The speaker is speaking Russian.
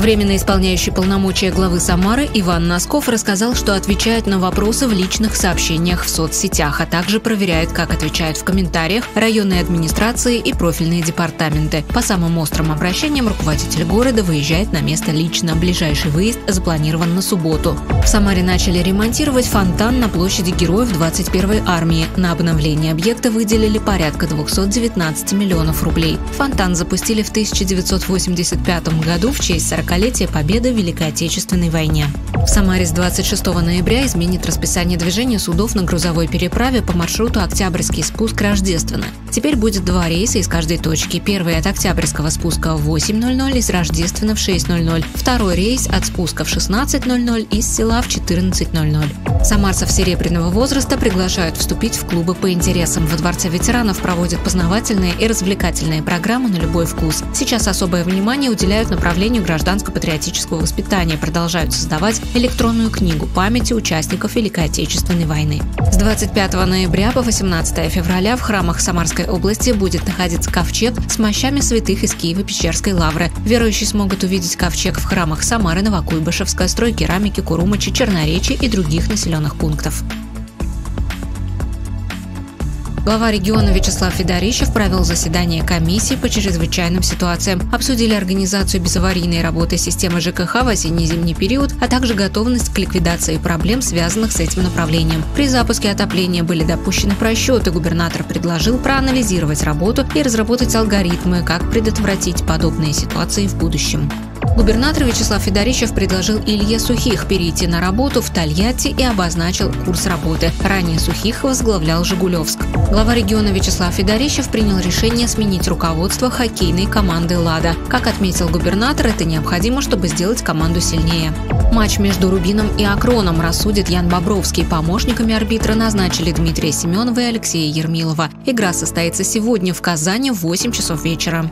Временно исполняющий полномочия главы Самары Иван Носков рассказал, что отвечает на вопросы в личных сообщениях в соцсетях, а также проверяет, как отвечают в комментариях районные администрации и профильные департаменты. По самым острым обращениям руководитель города выезжает на место лично. Ближайший выезд запланирован на субботу. В Самаре начали ремонтировать фонтан на площади Героев 21-й армии. На обновление объекта выделили порядка 219 миллионов рублей. Фонтан запустили в 1985 году в честь 40-летия победы в Великой Отечественной войне. В Самаре с 26 ноября изменит расписание движения судов на грузовой переправе по маршруту Октябрьский спуск — Рождественно. Теперь будет два рейса из каждой точки. Первый от Октябрьского спуска в 8:00, из Рождествена в 6:00. Второй рейс от спуска в 16:00, из села в 14:00. Самарцев серебряного возраста приглашают вступить в клубы по интересам. Во Дворце ветеранов проводят познавательные и развлекательные программы на любой вкус. Сейчас особое внимание уделяют направлению гражданско-патриотического воспитания. Продолжают создавать электронную книгу памяти участников Великой Отечественной войны. С 25 ноября по 18 февраля в храмах Самарской области будет находиться ковчег с мощами святых из Киево-Печерской лавры. Верующие смогут увидеть ковчег в храмах Самары, Новокуйбышевска, Стройкерамики, Курумычи, Черноречи и других населенных пунктов. Глава региона Вячеслав Федорищев провел заседание комиссии по чрезвычайным ситуациям. Обсудили организацию безаварийной работы системы ЖКХ в осенне-зимний период, а также готовность к ликвидации проблем, связанных с этим направлением. При запуске отопления были допущены просчеты. Губернатор предложил проанализировать работу и разработать алгоритмы, как предотвратить подобные ситуации в будущем. Губернатор Вячеслав Федорищев предложил Илье Сухих перейти на работу в Тольятти и обозначил курс работы. Ранее Сухих возглавлял Жигулевск. Глава региона Вячеслав Федорищев принял решение сменить руководство хоккейной команды «Лада». Как отметил губернатор, это необходимо, чтобы сделать команду сильнее. Матч между «Рубином» и «Акроном» рассудит Ян Бобровский. Помощниками арбитра назначили Дмитрия Семенова и Алексея Ермилова. Игра состоится сегодня в Казани в 20:00 вечера.